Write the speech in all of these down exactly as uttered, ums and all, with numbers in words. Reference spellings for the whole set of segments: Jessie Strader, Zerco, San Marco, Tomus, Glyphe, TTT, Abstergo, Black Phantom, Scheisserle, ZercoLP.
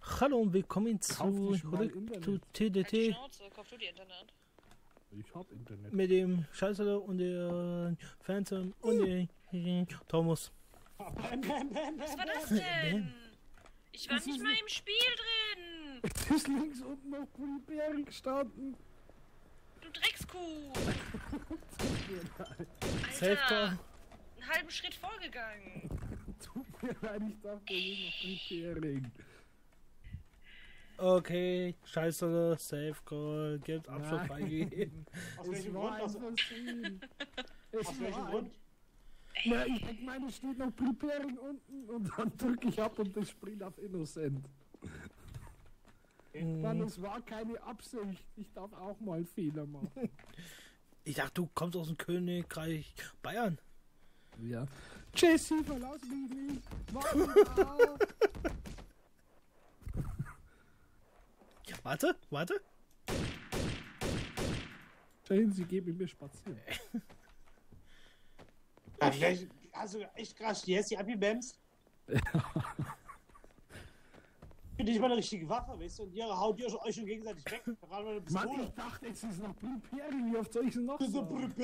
Fresse. Hallo und willkommen zurück zu T T T. Ich hab Internet. Mit dem Scheisserle und dem Phantom und dem Tomus. Was war das denn? Ich war nicht mal im Spiel drin. Es ist links unten auf den Bären gestanden. Du Dreckskuh. Alter, einen halben Schritt vorgegangen. Tut mir leid, ich dachte, ich bin noch Bären. Okay, Scheiße, Safe Call, gibt Abschluss beigehen. Aus welchem Grund? Aus welchem Grund? Na, ich denke, meine steht noch Preparing unten und dann drücke ich ab und ich springe auf Innocent. Dann, es war keine Absicht, ich darf auch mal Fehler machen. Ich dachte, du kommst aus dem Königreich Bayern. Ja. Jesse, verlass mich nicht. Warte, warte. Dahin, sie gehen mit mir spazieren. Ja, vielleicht, also echt krass, die hättest die abgebämst. Ich bin nicht mal eine richtige Waffe, weißt du, und ihr haut ihr euch schon gegenseitig weg. Da war eine Pistole. Mann, ich dachte, jetzt ist noch Preparing, wie oft soll ich denn noch sagen?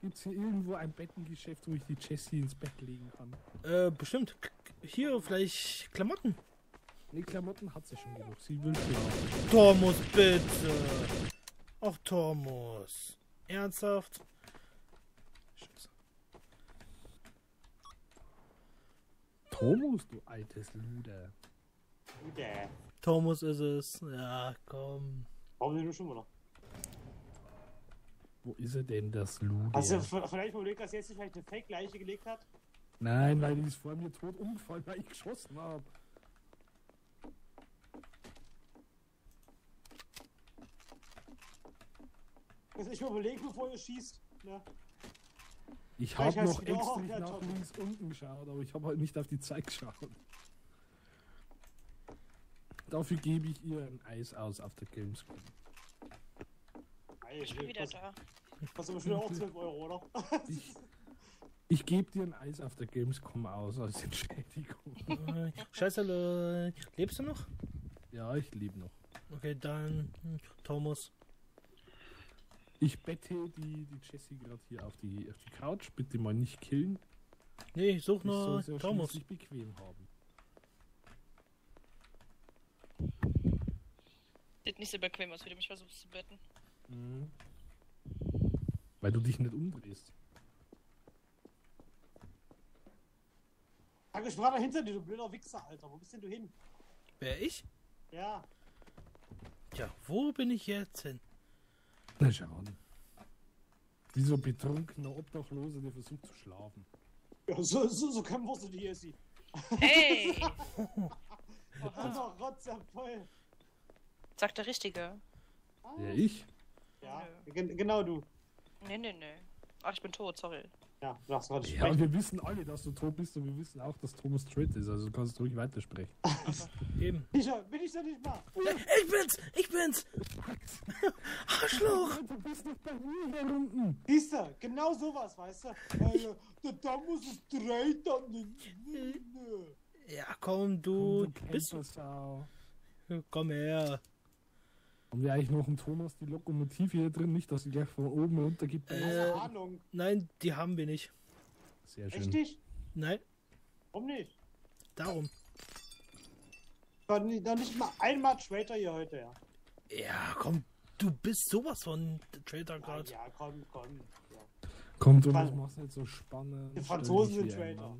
Gibt's hier irgendwo ein Bettengeschäft, wo ich die Jessie ins Bett legen kann? Äh, bestimmt. Hier, vielleicht Klamotten. Die Klamotten hat sie schon genug, sie will schon. Tomus, bitte! Auch Tomus! Ernsthaft? Scheiße. Tomus, du altes Luder. Luder. Tomus ist es. Ja, komm. Warum sind wir schon wieder? Wo ist er denn, das Luder? Hast du vielleicht überlegt, dass jetzt vielleicht eine Fake-Leiche gelegt hat? Nein, weil die ist vor mir tot umgefallen, weil ich geschossen habe. Ich überlege, bevor ihr schießt. Ja. Ich habe noch extra doch, nach ja, links unten geschaut, aber ich habe halt nicht auf die Zeit geschaut. Dafür gebe ich ihr ein Eis aus auf der Gamescom. Ich bin wieder da. Hast du bestimmt auch zwölf Euro, oder? Ich, ich gebe dir ein Eis auf der Gamescom aus als Entschädigung. Scheiße, lebst du noch? Ja, ich lebe noch. Okay, dann Tomus. Ich bette die, die Jessie gerade hier auf die, auf die Couch. Bitte mal nicht killen. Nee, ich suche nur Tomus. Ich bequem haben. Sieht nicht so bequem aus, wie du mich versuchst zu betten. Mhm. Weil du dich nicht umdrehst. Sag, ich war da hinter dir, du blöder Wichser, Alter. Wo bist denn du hin? Wer, ich? Ja. Tja, wo bin ich jetzt hin? Na schauen. Wie so betrunkener Obdachlose, der versucht zu schlafen. Ja, so, so, so kann man die Jessie. Hey! Voll. Sagt der Richtige. Ja, ich? Ja, nö. Genau du. Nee, nee, nee. Ach, ich bin tot, sorry. Ja, das war das. Ja, und wir wissen alle, dass du tot bist und wir wissen auch, dass Thomas Tritt ist, also du kannst ruhig weitersprechen. Also, eben. Ich, bin ich da nicht mal? Ich bin's! Ich bin's! Arschloch! Du bist nicht bei mir hier unten! Siehst du, genau sowas, weißt du? Der Thomas ist Traitor! Ja, komm, du. Komm, du bist das auch. Komm her. Haben wir eigentlich noch einen Thomas, die Lokomotive hier drin? Nicht, dass sie gleich von oben runter gibt. Äh, Ahnung. Nein, die haben wir nicht. Sehr schön. Richtig? Nein. Warum nicht? Darum. Dann, dann nicht mal einmal Traitor hier heute, ja. Ja, komm, du bist sowas von Traitor gerade. Ja, ja, komm, komm. Ja. Komm, Thomas, du machst nicht so spannend. Die Franzosen sind Traitor.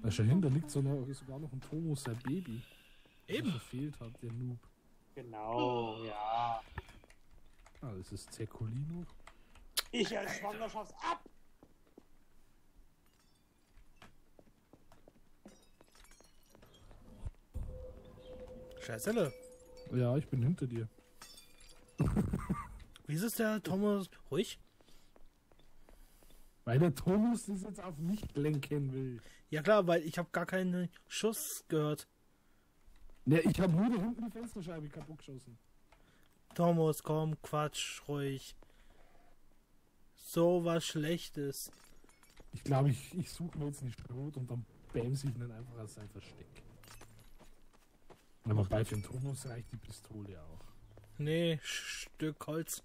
Na, schon hin, da liegt sogar noch ein Thomas, sein Baby. Eben. Der gefehlt hat, der Noob. Genau, ja. Ah, das ist Zercolino. Ich als Schwangerschafts ab! Scheisserle. Ja, ich bin hinter dir. Wie ist es der Thomas? Ruhig? Weil der Thomas das jetzt auf mich lenken will. Ja klar, weil ich habe gar keinen Schuss gehört. Ne, ich hab nur da hinten die Fensterscheibe kaputt geschossen. Thomas, komm, Quatsch, ruhig. So was Schlechtes. Ich glaube, ich, ich suche mir jetzt nicht Brot und dann bämst ihn dann einfach aus seinem Versteck. Aber bei dem Tomus reicht die Pistole auch. Nee, Stück Holz.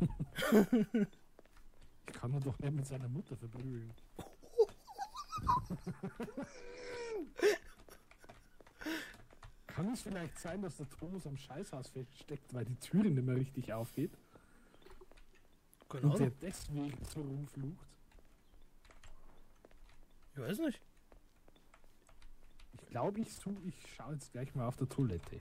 Ich kann ihn doch nicht mit seiner Mutter verprügeln. Kann es vielleicht sein, dass der Tomus am Scheißhaus feststeckt, weil die Türe nicht mehr richtig aufgeht? Genau. Und der deswegen so rumflucht? Ich weiß nicht. Ich glaube, ich suche, ich schaue jetzt gleich mal auf der Toilette.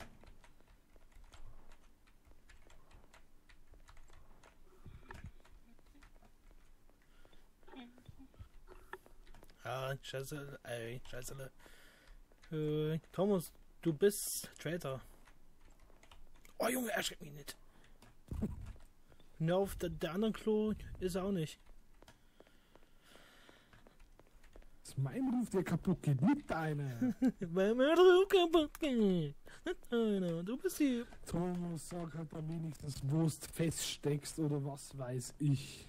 Ah, Scheisserle, ey, Scheisserle. Äh, Tomus, du bist Traitor. Oh Junge, erschreckt mich nicht. Na, auf der, der anderen Klo ist er auch nicht. Das ist mein Ruf, der kaputt geht, nicht deiner. Mein Ruf kaputt geht, nicht deiner, du bist hier. Tomus, sag halt da wenigstens, wo du feststeckst oder was weiß ich.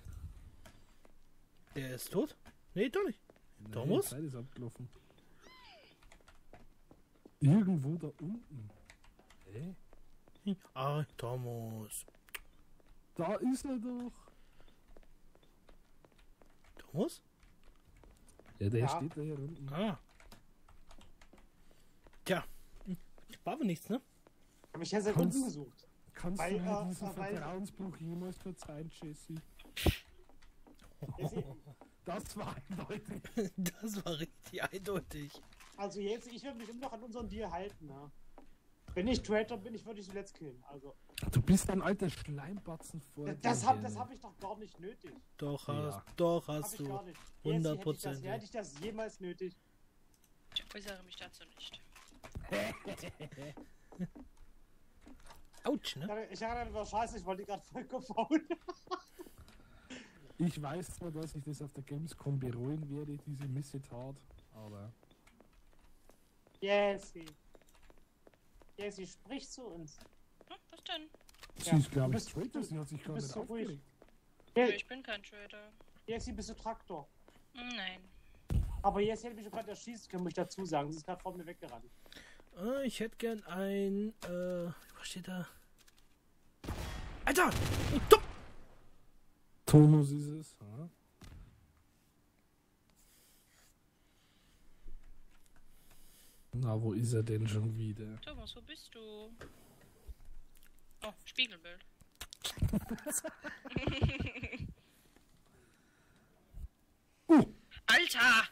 Der ist tot? Nee, doch nicht. Nein, Tomus? Die Zeit ist abgelaufen. Irgendwo da unten. Hä? Hey? Ah, Tomus. Da ist er doch. Tomus? Ja, der ja. steht da hier unten. Ah. Tja, war aber nichts, ne? Hab ich ja seit unten gesucht. Kannst weil, du mir äh, diesen äh, Vertrauensbruch jemals verzeihen, Jesse? Das war eindeutig. Das war richtig eindeutig. Also jetzt, ich würde mich immer noch an unseren Deal halten, ne? Wenn ich Traitor bin, ich würde dich zuletzt killen, also. Du bist ein alter Schleimbatzen vor. Das habe hab ich doch gar nicht nötig. Doch hast, ja. doch hast hab du. Ich gar nicht. hundert Prozent. Hätte, hätte ich das jemals nötig? Ich äußere mich dazu nicht. Autsch, ne? Ich hatte einfach Scheiße, ich wollte gerade voll gefault. Ich weiß zwar, dass ich das auf der Gamescom bereuen werde, diese Missetat, aber... Jesse! Jesse, sprich zu uns! Hm, was denn? Sie ja. ist, glaube ich, Traitor, sie hat sich gar nicht aufgeregt. Ja, ich bin kein Traitor. Jesse, bist du Traktor? Nein. Aber Jesse hätte mich gerade erschießt, kann ich dazu sagen, sie ist gerade vor mir weggerannt. Oh, ich hätte gern ein... Äh, was steht da? Alter! Dumm! Tomus ist es, ha? Na, wo ist er denn schon wieder? Tomus, wo bist du? Oh, Spiegelbild. uh. Alter!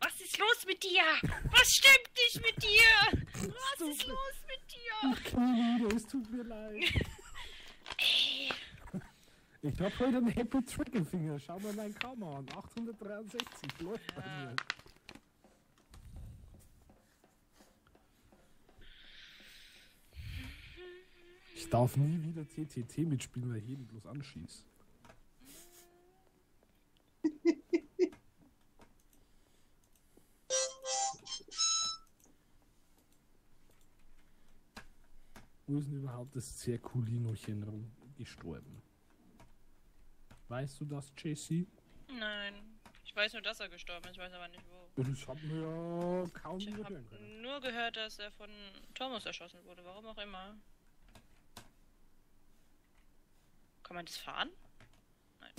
Was ist los mit dir? Was stimmt nicht mit dir? Was Stop. ist los mit dir? Okay, es tut mir leid. Ey. Ich hab heute einen Happy Trigger Finger. Schau mal meinen Karma an. achthundertdreiundsechzig läuft ja. bei mir. Ich darf nie wieder T T T mitspielen, weil ich jeden bloß anschieß. Wo ist denn überhaupt das Zerculinochen rumgestorben? Weißt du das, Jesse? Nein. Ich weiß nur, dass er gestorben ist, ich weiß aber nicht wo. Das hat mir ja kaum ich hab nur gehört, dass er von Tomus erschossen wurde, warum auch immer. Kann man das fahren? Nein.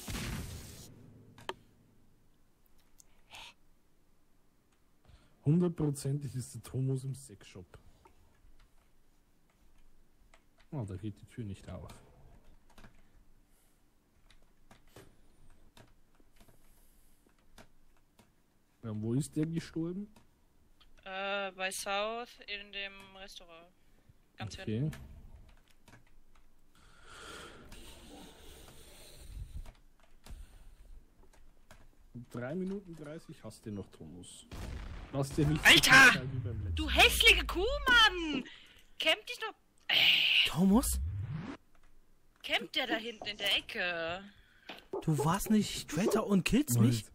Hundertprozentig ist der Tomus im Sexshop. Oh, da geht die Tür nicht auf. Ja, wo ist der gestorben? Äh, bei South in dem Restaurant. Ganz okay. hinten. drei Minuten dreißig hast du noch, Tomus. Hast du nicht Alter! Du hässliche Kuh, Mann! Kämmt dich noch. Äh. Tomus? Kämmt der da hinten in der Ecke? Du warst nicht Traitor und killst Nein. mich?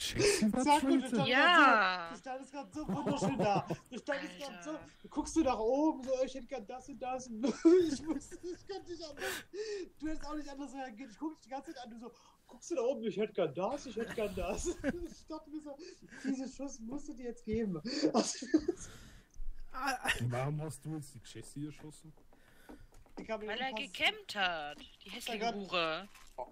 Sag mir, du stand ja. gerade so wunderschön da. Du standest gerade so, du guckst du nach oben, so, ich hätte gern das und das. Und ich wusste, ich konnte nicht anders. Du hättest auch nicht anders reagiert. Ich guck dich die ganze Zeit an, du so, guckst du da oben, ich hätte gern das, ich hätte gern das. Ich dachte mir so, diesen Schuss musst du dir jetzt geben. Also, warum hast du jetzt die Jessie erschossen? Weil er gekämmt hat, die hässliche Hure. Oh,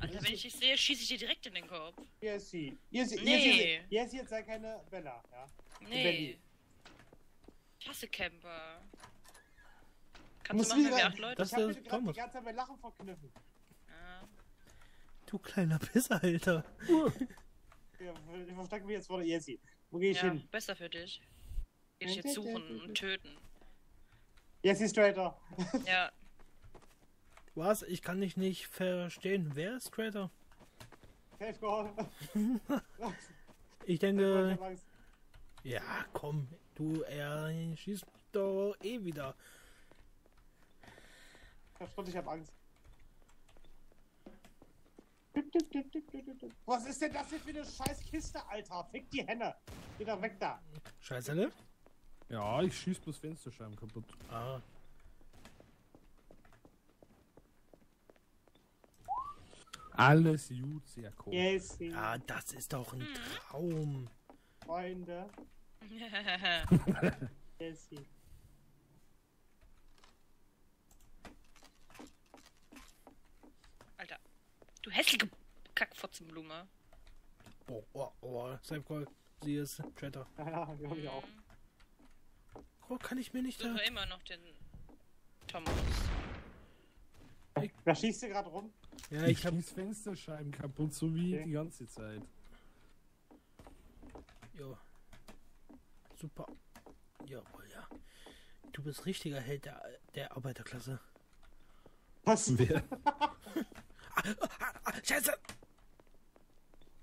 Alter, wenn ich dich sehe, schieße ich dir direkt in den Kopf. Jessie. Jessie, nee. Jessie, jetzt sei keine Bella, ja? Nee. Ich hasse Camper. Kannst du machen, wenn wir acht Leute? Das ich hab mich gerade die ganze Zeit mit Lachen verkniffen. Ja. Du kleiner Pisser, Alter. Ja, ich verstecke mich jetzt vor der Jessie. Wo geh ich ja, hin? Besser für dich. Geh ich jetzt suchen und töten. Jessie Strader. Ja. Was? Ich kann dich nicht verstehen. Wer ist Strader? Ich denke... Ja, komm. Du, er schießt doch eh wieder. Ich hab Angst. Was ist denn das hier für eine scheiß Kiste, Alter? Fick die Henne. Geh doch weg da. Scheisserle? Ja, ich schieß bloß Fensterscheiben kaputt. Ah. Alles gut, sehr cool. Yes, yes. Ah, das ist doch ein Traum. Freunde. Yes, yes. Alter, du hässliche Kackfotzenblume. Oh, oh, oh, Safe Call. Sie ist Traitor. Ja, wir haben ja auch. Oh, kann ich mir nicht da... immer noch den Tomus. Da schießt du gerade rum? Ja, ich, ich hab... schieß Fensterscheiben kaputt, so wie okay. Die ganze Zeit. Jo. Super. Jawohl, ja. Du bist richtiger Held der, der Arbeiterklasse. Was? Wer? ah, ah, ah, Scheiße!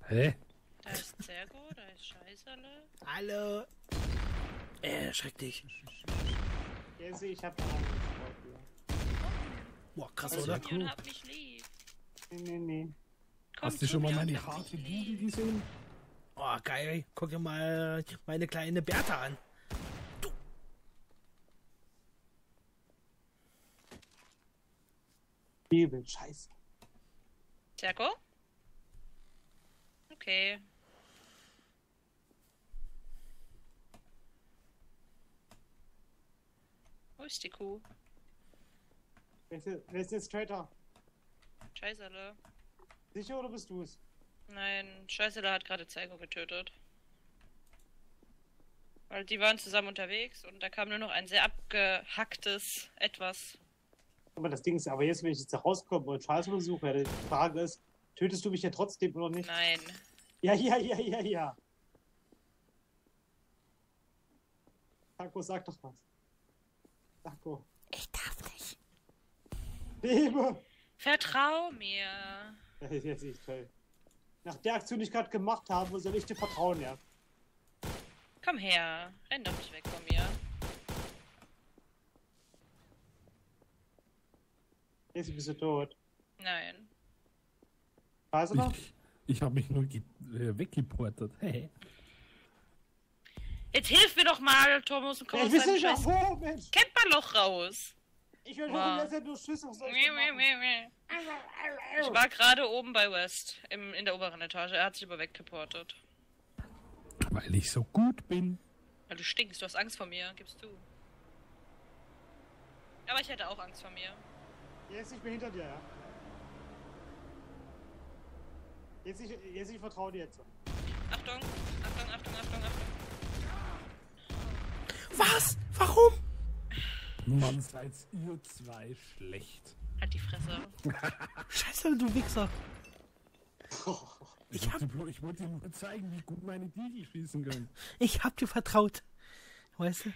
Hä? Da ist Zerco, da ist Scheisserle. Hallo! Äh, schreck dich. Jessie, ich hab da Angst. Boah, krass, also, oder? Cool. Hab mich lieb. Nee, nee, nee. Komm, hast du schon mal meine harte Bude gesehen? Oh, geil. Guck dir mal meine kleine Bertha an. Du. Übel, scheiße. Zerco? Okay. Wo ist die Kuh? Wer ist jetzt Traitor? Scheisserle. Sicher oder bist du es? Nein, Scheisserle hat gerade Zerco getötet. Weil die waren zusammen unterwegs und da kam nur noch ein sehr abgehacktes Etwas. Aber das Ding ist, aber jetzt, wenn ich jetzt rauskomme und Scheisserle suche, die Frage ist, tötest du mich ja trotzdem oder nicht? Nein. Ja, ja, ja, ja, ja. Taco, sag doch was. Taco. Ich darf nicht. Liebe. Vertrau mir. Das ist jetzt nicht toll. Nach der Aktion, die ich gerade gemacht habe, soll ich dir vertrauen, ja. Komm her. Renn doch nicht weg von mir. Jetzt bist du tot. Nein. Warst du noch? Ich, ich habe mich nur weggeportet. Hey. Jetzt hilf mir doch mal, Tomus, und komm aus deinem Scheiß Camperloch raus. Ich will wow. Schon, dass nur Schüsse aus nee, nee, nee, nee. Ich war gerade oben bei West, im, in der oberen Etage. Er hat sich über weggeportet. Weil ich so gut bin. Weil du stinkst, du hast Angst vor mir, gibst du. Aber ich hätte auch Angst vor mir. Jetzt, ich bin hinter dir, ja. Jetzt, ich, jetzt, ich vertraue dir jetzt. Achtung, Achtung, Achtung, Achtung, Achtung. Was? Warum? Mann, seid ihr zwei schlecht. Halt die Fresse. Scheiße, du Wichser. Oh, ich, hab... ich wollte dir nur zeigen, wie gut meine Digi schießen können. Ich hab dir vertraut. Weißt du?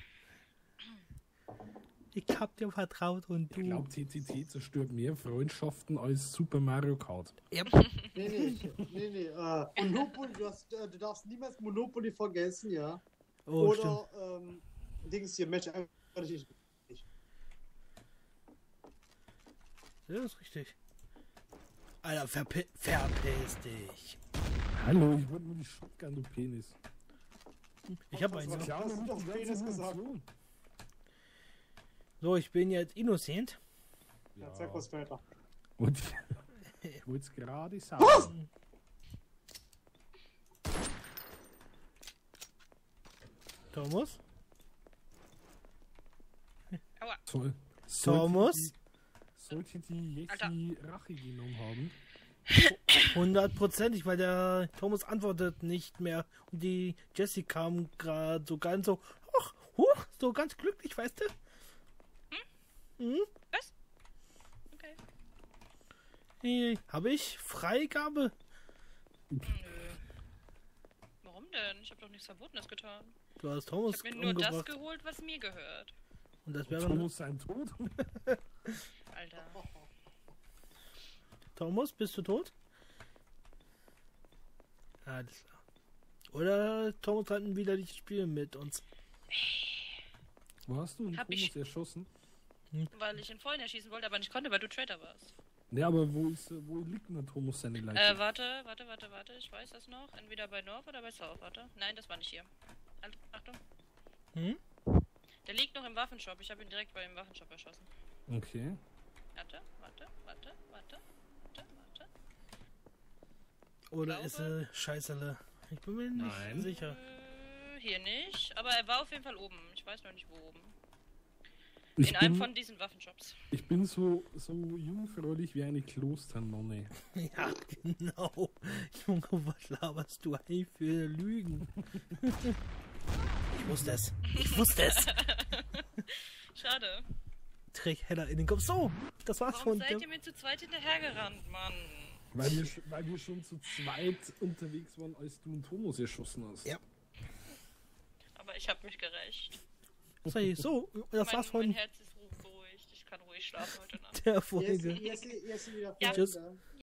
Ich hab dir vertraut und du... Ich glaub, T T T zerstört mehr Freundschaften als Super Mario Kart. Yep. nee, nee, nee, nee. Uh, Monopoly, du, hast, du darfst niemals Monopoly vergessen, ja? Oh, oder, stimmt. ähm... Dings hier, Match einfach nicht. Ja, ist richtig. Alter, verpi verpiss dich. Hallo, ich wollte nur die Shotgun, du Penis. Ich hab einen. Klar, du hast doch Penis gesagt. So, ich bin jetzt innocent. Ja, Zerco ist weiter. Und wollte es gerade sagen. Oh! Tomus? Aua. Soll, Tomus? Sollte die jetzt die Rache genommen haben? Hundertprozentig, weil der Tomus antwortet nicht mehr. Und die Jessie kam gerade so ganz so, hoch, hoch, so ganz glücklich, weißt du? Hm? Hm? Was? Okay. Hey, habe ich Freigabe? Nö. Warum denn? Ich habe doch nichts Verbotenes getan. Du hast Tomus ich hab mir nur umgebracht. Das geholt, was mir gehört. Und das wäre Tomus sein Tod? Alter. Tomus, bist du tot? Alles klar. Oder Tomus hat ein widerliches Spiel mit uns. Wo hast du einen Tomus erschossen? Hm? Weil ich ihn vorhin erschießen wollte, aber nicht konnte, weil du Traitor warst. Ne, aber wo, ist, wo liegt denn der Tomus seine Leiche? Äh, warte, warte, warte, warte, ich weiß das noch. Entweder bei North oder bei South, warte. Nein, das war nicht hier. Achtung. Hm? Der liegt noch im Waffenshop, ich habe ihn direkt bei dem Waffenshop erschossen. Okay. Warte, warte, warte, warte, warte, warte. Oder ist er Scheisserle? Ich bin mir nicht Nein. sicher. Äh, hier nicht, aber er war auf jeden Fall oben. Ich weiß noch nicht wo oben. Ich In bin, einem von diesen Waffenshops. Ich bin so, so jungfräulich wie eine Klosternonne. Ja, genau. Junge, was laberst du eigentlich für Lügen? Ich wusste es. Ich wusste es. Schade. Trick Heller in den Kopf. So, das war's Warum von seid ihr mir zu zweit hinterhergerannt, Mann? Weil wir, weil wir schon zu zweit unterwegs waren, als du einen Tomus erschossen hast. Ja. Aber ich hab mich gerecht. Sorry, so, das mein, war's von... Mein Herz ist ruhig. Ich kann ruhig schlafen heute Nacht. Der Folge. Jetzt, jetzt, jetzt wieder ja. Tschüss.